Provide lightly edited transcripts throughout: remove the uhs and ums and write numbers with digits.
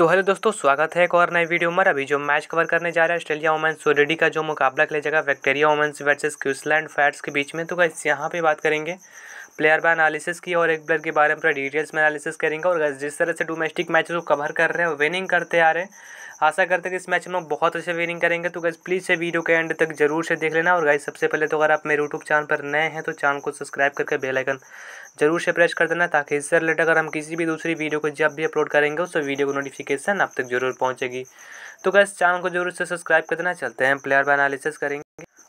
तो हेलो दोस्तों, स्वागत है एक और नए वीडियो में। अभी जो मैच कवर करने जा रहा है ऑस्ट्रेलिया वुमेन्स रेडी का, जो मुकाबला खेला जाएगा विक्टोरिया वुमेन्स वर्सेस क्वींसलैंड फैट्स के बीच में। तो गाइस यहाँ पे बात करेंगे प्लेयर बाय एनालिसिस की और एक प्लेयर के बारे में पूरा डिटेल्स में एनालिसिस करेंगे। और गाइस जिस तरह से डोमेस्टिक मैचेस को कवर कर रहे हैं, विनिंग करते आ रहे हैं, आशा करते हैं कि इस मैच में बहुत अच्छे विनिंग करेंगे। तो गाइस प्लीज़ से वीडियो के एंड तक जरूर से देख लेना। और गाइस सबसे पहले तो अगर आप मेरे यूट्यूब चैनल पर नए हैं तो चैनल को सब्सक्राइब करके बेल आइकन जरूर से प्रेस कर देना, ताकि इससे रिलेटेड अगर हम किसी भी दूसरी वीडियो को जब भी अपलोड करेंगे उस वीडियो को नोटिफिकेशन आप तक जरूर पहुंचेगी। तो गाइस चैनल को जरूर से सब्सक्राइब कर देना। चलते हैं प्लेयर बाय एनालिसिस करेंगे।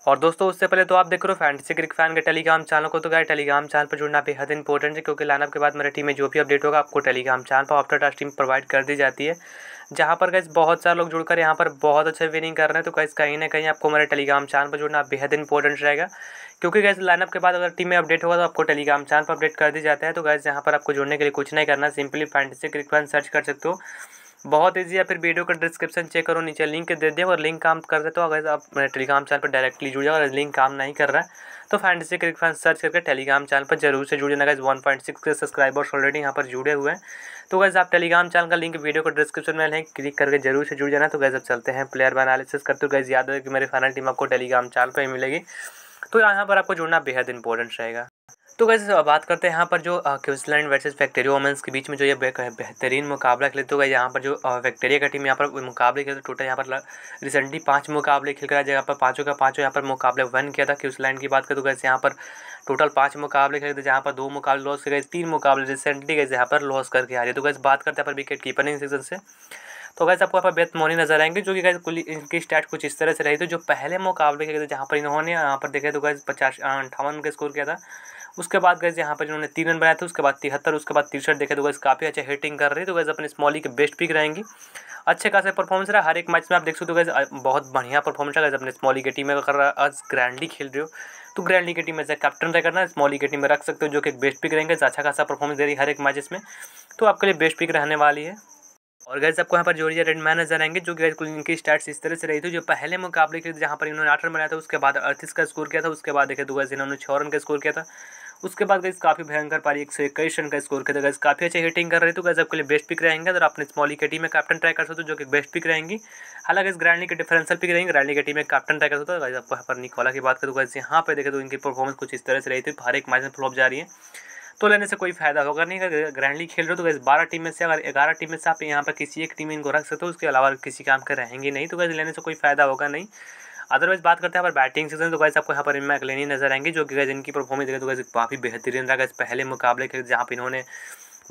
और दोस्तों उससे पहले तो आप देख रहे हो फैंटेसी क्रिकेट फैन के टेलीग्राम चैनल को। तो गाइस टेलीग्राम चैनल पर जुड़ना बेहद इंपॉर्टेंट है, क्योंकि लाइनअप के बाद मेरे टीम में जो भी अपडेट होगा आपको टेलीग्राम चैनल पर आफ्टर टच टीम प्रोवाइड कर दी जाती है, जहाँ पर गाइस बहुत सारे लोग जुड़कर यहाँ पर बहुत अच्छे विनिंग कर रहे हैं। तो गाइस कहीं ना कहीं आपको मेरे टेलीग्राम चैनल पर जुड़ना बेहद इंपॉर्टेंट रहेगा, क्योंकि गाइस लाइनअप के बाद अगर टीम में अपडेट होगा तो आपको टेलीग्राम चैनल पर अपडेट कर दी जाता है। तो गाइस यहाँ पर आपको जुड़ने के लिए कुछ नहीं करना, simply fantasy cricket fan search कर सकते हो, बहुत इजी है। फिर वीडियो का डिस्क्रिप्शन चेक करो, नीचे लिंक दे दिया और लिंक काम कर रहे तो अगर आप टेलीग्राम चैनल पर डायरेक्टली जुड़ जाओ। अगर लिंक काम नहीं कर रहा है तो फैंटेसी क्रिकेट फैन सर्च करके टेलीग्राम चैनल पर जरूर से जुड़ जाना। गाइस 1.6 के सब्सक्राइबर्स ऑलरेडी यहाँ पर जुड़े हुए हैं। तो गाइस आप टेलीग्राम चैनल का लिंक वीडियो को डिस्क्रिप्शन में लिंक क्लिक करके जरूर से जुड़ जाना। तो गाइस अब चलते हैं प्लेयर बाय एनालिसिस करते हुए। गाइस याद है कि मेरी फाइनल टीम आपको टेलीग्राम चैनल पर ही मिलेगी, तो यहाँ पर आपको जुड़ना बेहद इंपॉर्टेंट रहेगा। तो गाइस बात करते हैं यहाँ पर जो क्वींसलैंड वर्सेस विक्टोरिया वुमेन्स के बीच में जो ये बेहतरीन मुकाबला खेले। तो गाइस यहाँ पर जो विक्टोरिया का टीम यहाँ पर मुकाबले खेले, तो टोटल यहाँ पर रिसेंटली 5 मुकाबले खेल कर जहाँ पर पाँचों का पाँचों यहाँ पर मुकाबले वन किया था। क्वींसलैंड की बात करें तो गाइस यहाँ पर टोटल 5 मुकाबले खेले थे, जहाँ पर 2 मुकाबले लॉस कर गए, 3 मुकाबले रिसेंटली गाइस यहाँ पर लॉस करके आ रही है। तो गाइस बात करते हैं पर विकेट कीपरिंग सेक्शन से। तो गाइस आपको यहाँ पर बेहतरीन नजर आएंगे, जो कि गाइस इनकी स्टैट कुछ इस तरह से रही थी। जो पहले मुकाबले खेले थे जहाँ पर इन्होंने यहाँ पर देखे तो गाइस 58 का स्कोर किया था, उसके बाद गाइस यहाँ पर जिन्होंने 3 रन बनाए थे, उसके बाद 73, उसके बाद 63 देखे। तो गाइस काफ़ी अच्छे हिटिंग कर रही है। तो गाइस अपने स्मॉली के बेस्ट पिक रहेंगी, अच्छे खासे परफॉर्मेंस रहा हर एक मैच में। आप देख सकते हो गाइस बहुत बढ़िया परफॉर्मेंस है गाइस अपने स्मॉली की टीम में कर रहा है। आज ग्रैंडली खेल रहे हो तो ग्रैंडली की टीम में से कैप्टन रह करना स्मॉली की टीम में रख सकते हो, जो कि एक बेस्ट पिक रहेंगे। अच्छा खासा परफॉर्मेंस दे रही है हर एक मैचेस में, तो आपके लिए बेस्ट पिक रहने वाली है। और गाइस आपको यहाँ पर जॉर्जिया रेडमैन नजर आएंगे, जो कि गाइस इनकी स्टैट्स इस तरह से रही थी। जो पहले मुकाबले के जहाँ पर इन्होंने 8 रन बनाया था, उसके बाद 38 का स्कोर किया था, उसके बाद देखे तो गाइस इन्होंने 6 रन का स्कोर किया था, उसके बाद गाइस काफ़ी भयंकर पारी 121 रन का स्कोर किया था। गाइस काफ़ी अच्छे हिटिंग कर रही, तो गाइस आपके लिए बेस्ट पिक रहेंगे। और आपने स्मॉली के टीम में कैप्टन ट्राई कर सकते हो, जो कि बेस्ट पिक रहेंगी। हालांकि इस ग्रैंडली के डिफरेंशियल पिक रहेंगे, ग्रैंडली के टीम में कैप्टन ट्राई कर सकते हो। गाइस आपको यहाँ पर निकोला की बात करें तो गाइस यहाँ पर देखे तो इनकी परफॉर्मेंस कुछ इस तरह से रही थी, हर एक मैच में फ्लॉप जा रही है, तो लेने से कोई फायदा होगा नहीं। अगर ग्रैंडली खेल रहे हो तो गाइस 12 टीम में से अगर 11 टीम में से आप यहाँ पर किसी एक टीम इनको रख सकते हो, उसके अलावा किसी काम के रहेंगे नहीं, तो गाइस लेने से कोई फायदा होगा नहीं। अदरवाइज बात करते हैं यहाँ पर बैटिंग सेक्शन। तो गाइस आपको यहाँ पर मैकलेनी नजर आएंगे, जो कि गाइस इनकी परफॉर्मेंस देखे तो गाइस काफ़ी बेहतरीन रहा। गाइस पहले मुकाबले के जहाँ पर इन्होंने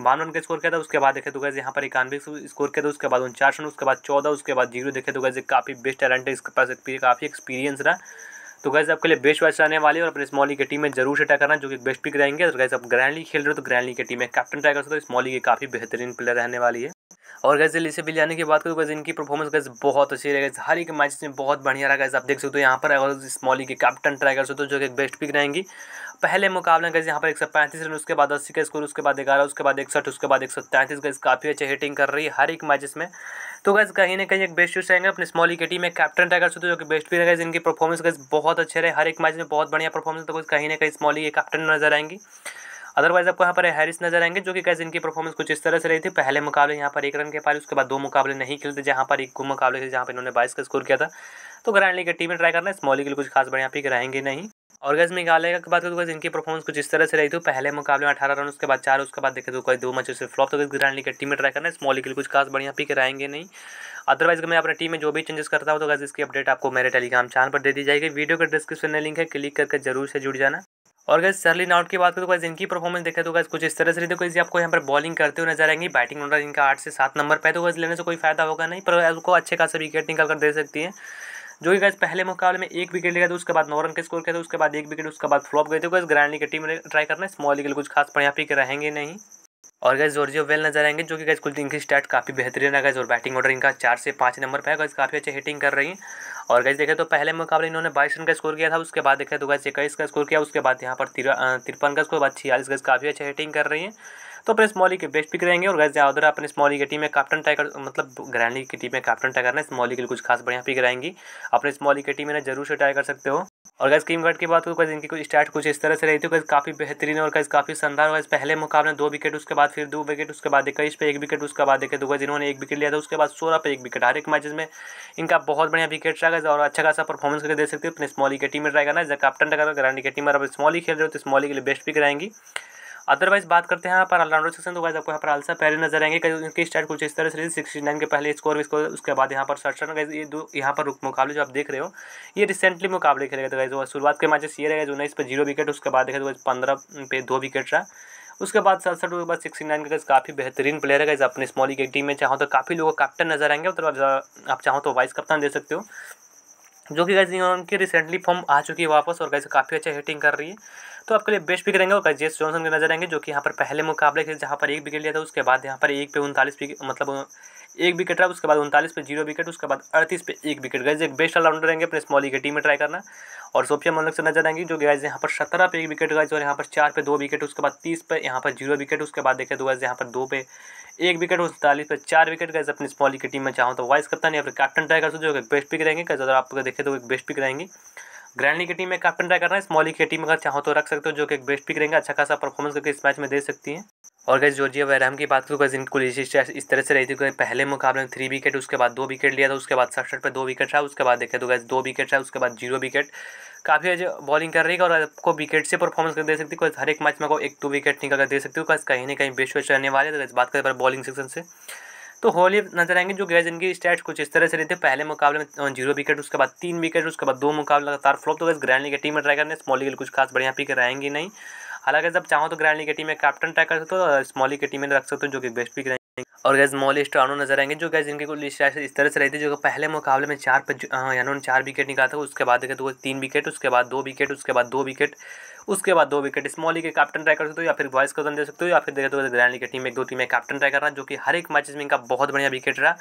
52 रन का स्कोर किया था, उसके बाद देखे तो गाइस यहाँ पर 91 स्कोर किया था, उसके बाद 49 रन, उसके बाद 14, उसके बाद 0 देखे तो गाइस काफ़ी बेस्ट टैलेंट है, इसके पास काफ़ी एक्सपीरियंस रहा। तो गाइस आपके लिए बेस्ट वैच आने वाली है, और अपने स्मॉली की टीम में जरूर से ट्राई करना, जो कि बेस्ट पिक रहेंगे। और गाइस आप ग्रैंडली खेल रहे हो तो ग्रैंडली की टीम में कैप्टन ट्राई कर सकते हो, स्मॉली की काफ़ी बेहतरीन प्लेयर रहने वाली है। और गाइस लिसे बिलियानी की बात करूँ तो गाइस इनकी परफॉर्मेंस गाइस बहुत अच्छी रहेगी, हर एक मैच में बहुत बढ़िया रहा। गाइस आप देख सकते हो यहाँ पर अगर स्मॉली के कैप्टन ट्राई कर सकते हो, जो कि बेस्ट पिक रहेंगी। पहले मुकाबले गाइस यहाँ पर 135 रन, उसके बाद 80 का स्कोर, उसके बाद 11, उसके बाद 61, उसके बाद 133। गाइस काफ़ी अच्छे हिटिंग कर रही है हर एक मैचेस में, तो गाइस कहीं ना कहीं एक बेस्ट चूज रहेंगे। अपने स्मॉली की टीम में कैप्टन ट्राई कर सकते हो, जो कि बेस्ट पिक रहेगा। इनकी परफॉर्मेंस गाइस बहुत अच्छे रहे, हर एक मैच में बहुत बढ़िया परफॉर्मेंस। तो कहीं ना कहीं स्मॉली के कैप्टन नजर आएंगी। अदरवाइज आपको यहाँ पर हैरिस नजर आएंगे, जो कि गाइस इनकी परफॉर्मेंस कुछ इस तरह से रही थी। पहले मुकाबले यहाँ पर 1 रन के पारी, उसके बाद 2 मुकाबले नहीं खेलते, जहाँ पर 1 मुकाबले थे जहाँ पर इन्होंने 22 का स्कोर किया था। तो ग्रैंडली की टीम में ट्राई करना, स्मॉली के लिए कुछ खास बढ़िया पिक रहेंगे नहीं। और गाइस मेघालय की बात करें तो गाइस इनकी परफॉर्मेंस कुछ इस तरह से रही थी। पहले मुकाबले में 18 रन, उसके बाद 4, उसके बाद देखे तो कोई 2 मैचों से फ्लॉप। तो गाइस ग्रैंडली की टीम में ट्राई करना, स्मॉली के लिए कुछ खास बढ़िया पिक रहेंगे नहीं। अदरवाइज मैं अपने टीम में जो भी चेंजेस करता हूँ तो गाइस इसकी अपडेट आपको मेरे टेलीग्राम चैनल पर दे दी जाएगी। वीडियो का डिस्क्रिप्शन में लिंक है, क्लिक करके जरूर से जुड़ जाना। और गाइस शर्लिन आउट की बात करें तो गाइस इनकी परफॉर्मेंस देखे तो गाइस कुछ इस तरह से रहती है। गाइस आपको यहाँ पर बॉलिंग करते हुए नजर आएंगी, बैटिंग ऑर्डर इनका 8 से 7 नंबर पे। तो गाइस लेने से कोई फायदा होगा नहीं, पर आपको अच्छे खासे विकेट निकाल कर दे सकती है, जो कि गाइस पहले मुकाबले में 1 विकेट लिया था, उसके बाद 9 रन का स्कोर किया था, उसके बाद 1 विकेट, उसके बाद फ्लॉप गए थे। गाइस ग्रैंडली की टीम ट्राई करना, स्मॉली के लिए कुछ खास बढ़िया पिक रहेंगे नहीं। और गाइस जॉर्जिया वेल नजर आएंगे, जो कि गाइस कुल इनकी स्टैट काफ़ी बेहतरीन है गाइस, और बैटिंग ऑर्डर इनका 4 से 5 नंबर पर है। गाइस काफ़ी अच्छे हिटिंग कर रही हैं। और गाइस देखे तो पहले मुकाबले इन्होंने 22 रन का स्कोर किया था, उसके बाद देखे तो गाइस 21 का स्कोर किया, उसके बाद यहाँ पर 53 का स्कोर, बाद 46। गाइस काफ़ी अच्छे हिटिंग कर रही हैं, तो अपने स्मॉली के बेस्ट पिक रहेंगे। और गाइस उधर अपने स्मॉली की टीम में कैप्टन ट्राई कर, मतलब ग्रैंडली की टीम में कैप्टन ट्राई करना, स्मॉली के लिए कुछ खास बढ़िया पिक रहेंगी। अपने स्मॉली की टीम में जरूर से ट्राई कर सकते हो। और गाइस टीम वर्ड की बात करूँ इनकी कुछ स्टार्ट कुछ इस तरह से रही थी। गाइस काफ़ी बेहतरीन और गाइस काफ़ी शानदार। गाइस पहले मुकाबले 2 विकेट, उसके बाद फिर 2 विकेट, उसके बाद 21 पे 1 विकेट, उसके बाद 2 गाइस इन्होंने 1 विकेट लिया था, उसके बाद 16 पे 1 विकेट। हर एक मैचेस में इनका बहुत बढ़िया विकेट रहा गाइस और अच्छा खासा परफॉर्मेंस करके दे सकते हो अपने स्मॉली के टीम में रहेगा ना, जब कैप्टन रहेगा ग्रांडी के टीम में। अब स्मॉली खेल रहे हो तो स्मॉली के लिए बेस्ट पिक रहेंगी। अदरवाइज बात करते हैं यहाँ पर ऑलराउंडर सेक्शन, तो गाइस आपको यहाँ पर आलसा पहले नजर आएंगे। कहीं उनकी स्टार्ट कुछ इस तरह से 69 के पहले स्कोर, उसके बाद यहाँ पर 67। गाइस ये 2 यहाँ पर मुकाबले जो आप देख रहे हो ये रिसेंटली मुकाबले खेले गए थे गाइस। शुरुआत के मैचेस ये रहे 19 पे 0 विकेट, उसके बाद देखा 15 पे 2 विकेट रहा, उसके बाद 67 के बाद 69 के। गाइस काफ़ी बेहतरीन प्लेयर है गाइस अपने स्मॉली की टीम में। चाहो तो काफ़ी लोगों को कैप्टन नजर आएंगे, मतलब आप चाहो तो वाइस कैप्टन दे सकते हो, जो कि गाइस उनकी रिसेंटली फॉर्म आ चुकी है वापस और गाइस काफ़ी अच्छा हिटिंग कर रही है, तो आपके लिए बेस्ट पिक रहेंगे। और जेस जॉनसन के नजर आएंगे जो कि यहाँ पर पहले मुकाबले खेले जहाँ पर 1 विकेट लिया था, उसके बाद यहाँ पर 1 पे 39 मतलब 1 विकेट रहा, उसके बाद 39 पे 0 विकेट, उसके बाद 38 पे 1 विकेट। गाइस एक बेस्ट ऑलराउंडर रहेंगे अपने स्मॉली के टीम में ट्राई करना। और सोफिया मोलक से नजर आएंगे जो गाइस यहाँ पर 17 पे 1 विकेट गाइस और यहाँ पर 4 पे 2 विकेट, उसके बाद 30 पे यहाँ पर 0 विकेट, उसके बाद देखे तो गाइस यहाँ पर 2 पे 1 विकेट, 47 पे 4 विकेट। गाइस अपने स्मॉली की टीम में चाहो तो वाइस कप्तान या फिर कैप्टन ट्राई कर सकते जो बेस्ट पिक रहेंगे। अगर आप देखे तो एक बेस्ट पिक रहेंगी। ग्रैंडली की टीम में कैप्टन ट्राई करना है, स्मॉली की टीम अगर चाहो तो रख सकते हो जो कि एक बेस्ट पिक रहेंगे, अच्छा खासा परफॉर्मेंस करके इस मैच में दे सकती हैं। और गाइस जॉर्जिया वैराम की बात करूँ गाइस इनको इस तरह से रही थी कि पहले मुकाबले में 3 विकेट, उसके बाद 2 विकेट लिया था, उसके बाद 67 पे 2 विकेट रहा, उसके बाद देखे तो गाइस 2 विकेट रहा, उसके बाद 0 विकेट। काफ़ी बॉलिंग कर रही है और आपको विकेट से परफॉर्मेंस कर दे सकती है। हर एक मैच में आपको 1-2 विकेट निकाल कर दे सकती हो। कहीं ना कहीं बेस्ट वेस्ट रहने वाले। तो बात करें बॉलिंग सेक्शन से तो होली नजर आएंगे जो गाइस इनकी स्टैट्स कुछ इस तरह से रहते हैं। पहले मुकाबले में 0 विकेट, उसके बाद 3 विकेट, उसके बाद 2 मुकाबले लगातार फ्लॉप। तो गाइस ग्रैंडली की टीम में ट्राई करने स्मॉली के लिए कुछ खास बढ़िया पिक रहेंगी नहीं। हालांकि जब चाहो तो ग्रैंडली की टीम में कैप्टन ट्राई कर सकते हो और स्मॉली की टीम में रख सकते हो जो कि बेस्ट पिक रहेंगे। और गाइस मॉली स्ट्रानो नजर आएंगे जो गाइस इनकी कुछ स्टैट्स इस तरह से रहती है जो पहले मुकाबले में 4 विकेट निकाला था, उसके बाद देखे तो 3 विकेट, उसके बाद 2 विकेट, उसके बाद 2 विकेट, उसके बाद 2 विकेट। स्मॉली के कैप्टन ट्राई कर सकते हो या फिर वाइस कैप्टन दे सकते हो या फिर देखे तो ग्रैंडली की टीम में 2 टीमें कैप्टन ट्राई करना जो कि हर एक मैचेस में इनका बहुत बढ़िया विकेट रहा।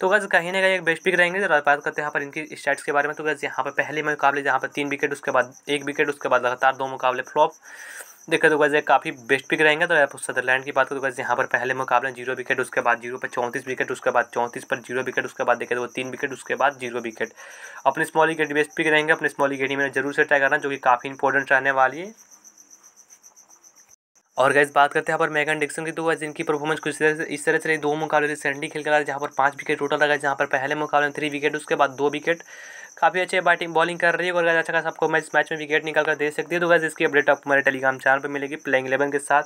तो गाइस कहीं ना कहीं एक बेस्ट पिक रहेंगे। जब बात करते हैं यहाँ पर इनकी स्टैट्स के बारे में तो गाइस यहाँ पर पहले मुकाबले जहाँ पर 3 विकेट, उसके बाद 1 विकेट, उसके बाद लगातार 2 मुकाबले फ्लॉप देखे तो गाइस काफ़ी बेस्ट पिक रहेंगे। तो आप सदरलैंड की बात करो गाइस यहाँ पर पहले मुकाबले 0 विकेट, उसके बाद 0 पे 34 विकेट, उसके बाद 34 पर 0 विकेट, उसके बाद देखे तो 3 विकेट, उसके बाद 0 विकेट। अपने स्मॉली के बेस्ट पिक रहेंगे। अपने स्मॉली के टीम में जरूर से ट्राई करना जो कि काफ़ी इंपॉर्टेंट रहने वाली है। और गाइस बात करते हैं यहाँ पर मेगन डिक्सन की। तो गाइस इनकी परफॉर्मेंस कुछ इस तरह से रही। 2 मुकाबले रिसेंटली खेल कर जहाँ पर 5 विकेट टोटल लगा, जहाँ पर पहले मुकाबले 3 विकेट, उसके बाद 2 विकेट। काफ़ी अच्छे बैटिंग बॉलिंग कर रही है और गाइस अच्छा खासा आपको मैच में विकेट निकाल कर दे सकती है। तो गाइस इसकी अपडेट आपको हमारे टेलीग्राम चैनल पर मिलेगी प्लेइंग 11 के साथ,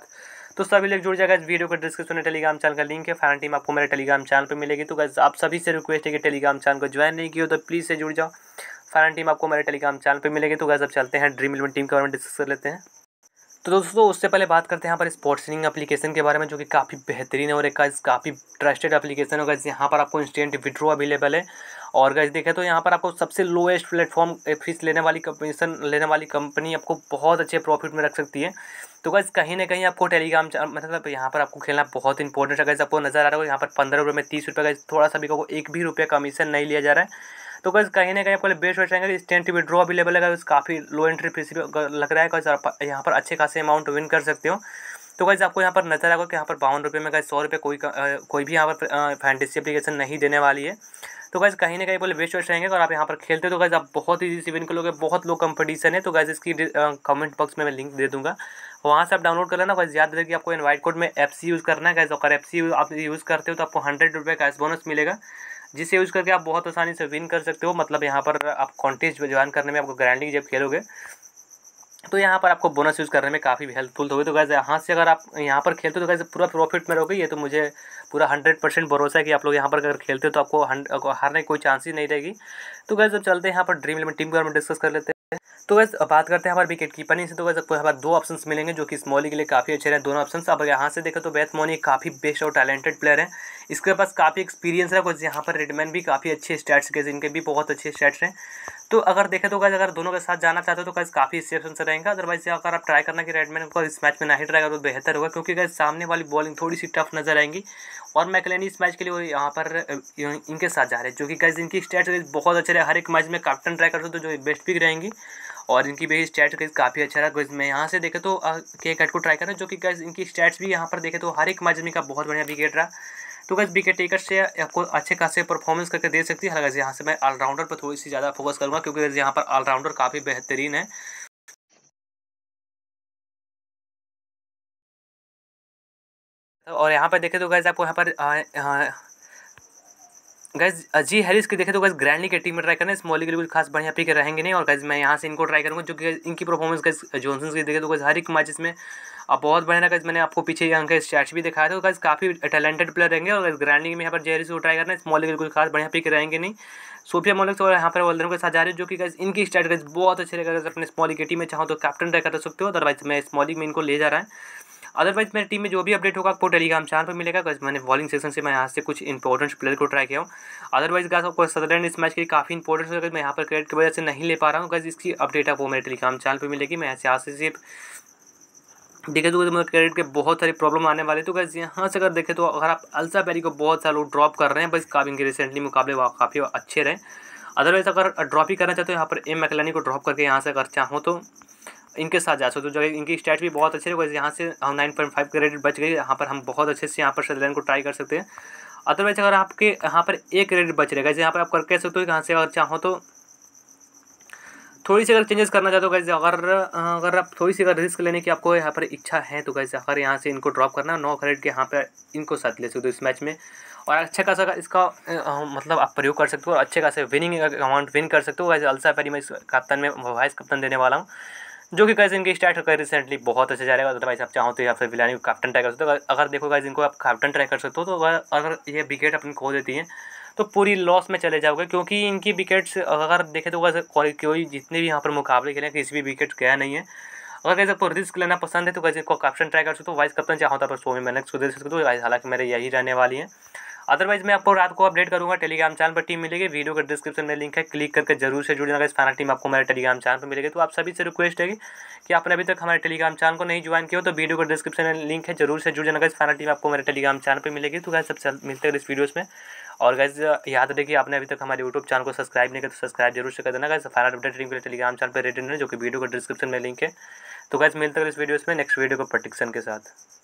तो सभी लोग जुड़ जाएगा। इस वीडियो के डिस्क्रिप्शन में टेलीग्राम चैनल का लिंक है। फैन टीम आपको मेरे टेलीग्राम चैनल पर मिलेगी। तो गाइस आप सभी से रिक्वेस्ट है कि टेलीग्राम चैनल को ज्वाइन नहीं किया तो प्लीज़ से जुड़ जाओ। फैन टीम आपको मेरे टेलीग्राम चैनल पर मिलेगी। तो गाइस अब चलते हैं ड्रीम 11 टीम के बारे में डिस्कस कर लेते हैं। तो दोस्तों उससे पहले बात करते हैं यहाँ पर स्पोर्ट्स रिंग एप्लीकेशन के बारे में जो कि काफ़ी बेहतरीन है और एक काफ़ी ट्रस्टेड एप्लीकेशन होगा। यहाँ पर आपको इंस्टेंट विड्रो अवेलेबल है और गाइस देखें तो यहाँ पर आपको सबसे लोएस्ट प्लेटफॉर्म फीस लेने वाली कंपनी आपको बहुत अच्छे प्रॉफिट में रख सकती है। तो गाइस कहीं ना कहीं आपको टेलीग्राम मतलब यहाँ पर आपको खेलना बहुत इंपॉर्टेंट है। गाइस आपको नजर आ रहा है यहाँ पर 15 रुपये में 30 रुपये का थोड़ा सा भी को एक भी रुपया कमीशन नहीं लिया जा रहा है। तो गाइस कहीं ना कहीं आपको बेस्ट वेस्ट रहेंगे। इंस्टेंट विड्रॉ अवेलेबल है। गाइस काफ़ी लो एंट्री फीस लग रहा है। गाइस आप यहाँ पर अच्छे खासे अमाउंट विन कर सकते हो। तो गाइस आपको यहाँ पर नजर आएगा कि यहाँ पर 52 रुपये में गाइस 100 रुपये कोई भी यहाँ पर फैंटेसी एप्लीकेशन नहीं देने वाली है। तो गाइस कहीं ना कहीं बोले बेस्ट वेस्ट रहेंगे। और आप यहाँ पर खेलते हो तो गाइस आप बहुत ईजी से विन कर लोगे। बहुत लो कंपटीशन है। तो गाइस इसकी कमेंट बॉक्स में मैं लिंक दे दूँगा, वहाँ से आप डाउनलोड कर लेना। गाइस याद रहे कि आपको इनवाइट कोड में एफ सी यूज़ करना है। गाइस अगर एफ सी आप यूज़ करते हो तो आपको 100 रुपये कैश बोनस मिलेगा, जिसे यूज़ करके आप बहुत आसानी से विन कर सकते हो। मतलब यहाँ पर आप कॉन्टेस्ट ज्वाइन करने में आपको ग्रैंडिंग जब खेलोगे तो यहाँ पर आपको बोनस यूज़ करने में काफ़ी हेल्पफुल होगी। तो गाइस यहाँ से अगर आप यहाँ पर खेलते हो तो गाइस पूरा प्रॉफिट में रहोगे। ये तो मुझे पूरा 100% भरोसा है कि आप लोग यहाँ पर अगर खेलते हो तो आपको हारने की कोई चांस ही नहीं रहेगी। तो गाइस अब चलते हैं यहाँ पर ड्रीम 11 टीम के बारे में डिस्कस कर लेते हैं। तो गाइस बात करते हैं हमारे विकेट कीपरिंग से। तो गाइस आपको यहाँ पर 2 ऑप्शंस मिलेंगे जो कि स्मॉली के लिए काफ़ी अच्छे रहे। दोनों ऑप्शंस आप यहाँ से देखो तो बेथ मोनी काफ़ी बेस्ट और टैलेंटेड प्लेयर है। इसके पास काफ़ी एक्सपीरियंस है। कुछ यहाँ पर रेडमैन भी काफ़ी अच्छे स्टैट्स के, इनके भी बहुत अच्छे स्टैट्स हैं। तो अगर देखें तो गाइस अगर दोनों के साथ जाना चाहते हो तो गाइस काफ़ी अच्छे ऑप्शन रहेगा। अदरवाइज अगर आप ट्राई करना कि रेडमैन को इस मैच में नहीं ट्राई करो तो बेहतर होगा, क्योंकि गाइस सामने वाली बॉलिंग थोड़ी सी टफ नजर आएंगी और मैकलेनी इस मैच के लिए यहाँ पर इनके साथ जा रहे हैं। जो कि गाइस इनकी स्टैट्स बहुत अच्छे रहे। हर एक मैच में कैप्टन ट्राई कर सकते हो जो बेस्ट पिक रहेंगी और इनकी भी स्टैट्स गाइस काफ़ी अच्छा रहा। गाइस मैं यहाँ से देखे तो के कैट को ट्राई करना जो कि गाइस इनकी स्टैट्स भी यहाँ पर देखे तो हर एक मैच में का बहुत बढ़िया विकेट रहा। तो गाइस विकेट टेकर से आपको अच्छे खासे परफॉर्मेंस करके दे सकती है। हालांकि यहाँ से मैं ऑलराउंडर पर थोड़ी सी ज़्यादा फोकस करूँगा क्योंकि यहाँ पर ऑलराउंडर काफ़ी बेहतरीन है। और यहाँ पर देखें तो गाइस आपको यहाँ पर गैस जी हैरिस की देखें तो गैस ग्रैंडली के टीम में ट्राई करना, स्मॉली के लिए खास बढ़िया पिक रहेंगे नहीं। और गैस मैं यहाँ से इनको ट्राई करूँगा जो कि इनकी परफॉर्मेंस गैस जॉनसन की देखें तो गैस हर एक मैच इसमें अब बहुत बढ़िया लगा। मैंने आपको पीछे यहाँ के स्टैट्स भी दिखाया था, तो गैस काफ़ी टैलेंटेड प्लेयर रहेंगे। और गैस ग्रैंडली में यहाँ पर जेरिस को ट्राई करना, स्मॉली के लिए खास बढ़िया पिक रहेंगे नहीं। सोफिया मोलिक्स और यहाँ पर वॉलडन के साथ जा रहे हैं जो कि गैस इनकी स्टैट गैस बहुत अच्छे रहेगा। अपने स्मॉली की टीम में चाहो तो कैप्टन ट्राई कर सकते हो, अदरवाइज मैं स्मॉली में इनको ले जा रहा है। अदरवाइज मेरी टीम में जो भी अपडेट होगा आपको टेलीग्राम चैनल पर मिलेगा। गाइस मैंने बॉलिंग सेक्शन से मैं यहाँ से कुछ इंपॉर्टेंट प्लेयर को ट्राई किया हूँ। अदरवाइज गाइस आपको सदरलैंड इस मैच के लिए काफ़ी इंपॉर्टेंट होगा, मैं यहाँ पर क्रेडिट की वजह से नहीं ले पा रहा हूँ। गाइस इसकी अपडेट आपको मेरे टेलीग्राम चैनल पर मिलेगी। मैं यहाँ से देखे तो मेरे क्रेडिट के बहुत सारी प्रॉब्लम आने वाली है। तो गाइस यहाँ से अगर देखें तो अगर आप अल्सा पेरी को बहुत सारे लोग ड्रॉप कर रहे हैं, बस काफी इनके रिसेंटली मुकाबले काफ़ी अच्छे रहे। अदरवाइज अगर ड्रॉप ही करना चाहते हो यहाँ पर एम मैकलानी को ड्रॉप करके यहाँ से अगर चाहो तो इनके साथ जा सकते हो। तो जगह इनकी स्टैट भी बहुत अच्छे है। यहाँ से 9.5 के रेट बच गई, यहाँ पर हम बहुत अच्छे से यहाँ पर सदरलैंड को ट्राई कर सकते हैं। अदरवाइज अगर आपके यहाँ पर एक रेट बच रहेगा, जैसे यहाँ पर आप कर कह सकते हो यहाँ से अगर चाहो तो थोड़ी सी अगर चेंजेस करना चाहते हो। गैस अगर आप थोड़ी सी अगर रिस्क लेने की आपको यहाँ पर इच्छा है तो गैस अगर यहाँ से इनको ड्रॉप करना 9 क्रेडिट के यहाँ पर इनको साथ ले सकते हो इस मैच में। और अच्छा खासा इसका मतलब आप प्रयोग कर सकते हो और अच्छे खासे विनिंग अमाउंट विन कर सकते हो। गैस अल्सा पेरी मैं कप्तान में वाइस कप्तान देने वाला हूँ जो कि गाइस इनके स्टार्ट होकर रिसेंटली बहुत अच्छा जा रहा है। अदरवाइज आप चाहो तो या फिर विलानी को कैप्टन ट्राई कर सकते हो। अगर देखो गाइस इनको आप कैप्टन ट्राई कर सकते हो तो अगर ये विकेट अपन खो देती है तो पूरी लॉस में चले जाओगे क्योंकि इनकी विकेट्स अगर देखें तो गाइस कोई जितने भी यहाँ पर मुकाबले खेले किसी भी विकेट गया नहीं है। अगर गाइस आपको रिस्क लेना पसंद है तो गाइस इनको कैप्टन ट्राई कर सकते हो, वाइस कैप्टन चाहो तो आप सोमी मैनक्स को दे सकते हो। हालांकि मेरे यही रहने वाली है। अदरवाइज मैं आपको रात को अपडेट करूंगा, टेलीग्राम चैनल पर टीम मिलेगी। वीडियो के डिस्क्रिप्शन में लिंक है, क्लिक करके जरूर से जुड़ना। इस फाइनल टीम आपको हमारे टेलीग्राम चैनल पर मिलेगी। तो आप सभी से रिक्वेस्ट है कि आपने अभी तक हमारे टेलीग्राम चैनल को नहीं ज्वाइन किया हो तो वीडियो के डिस्क्रिप्शन में लिंक है, जरूर से जुड़ जाना। इस फाइनल टीम आपको मेरे टेलीग्राम चैनल पर मिलेगी। तो गाइस सबसे मिलते हैं इस वीडियोस में। और गाइस याद रखिए आपने अभी तक हमारे यूट्यूब चैनल को सब्सक्राइब नहीं किया तो सब्सक्राइब जरूर से कर देना। गाइस फाइनल अपडेट टीम के टेलीग्राम चैनल पर रेट है जो कि वीडियो के डिस्क्रिप्शन में लिंक है। तो गाइस मिलते हैं इस वीडियोस में नेक्स्ट वीडियो को प्रेडिक्शन के साथ।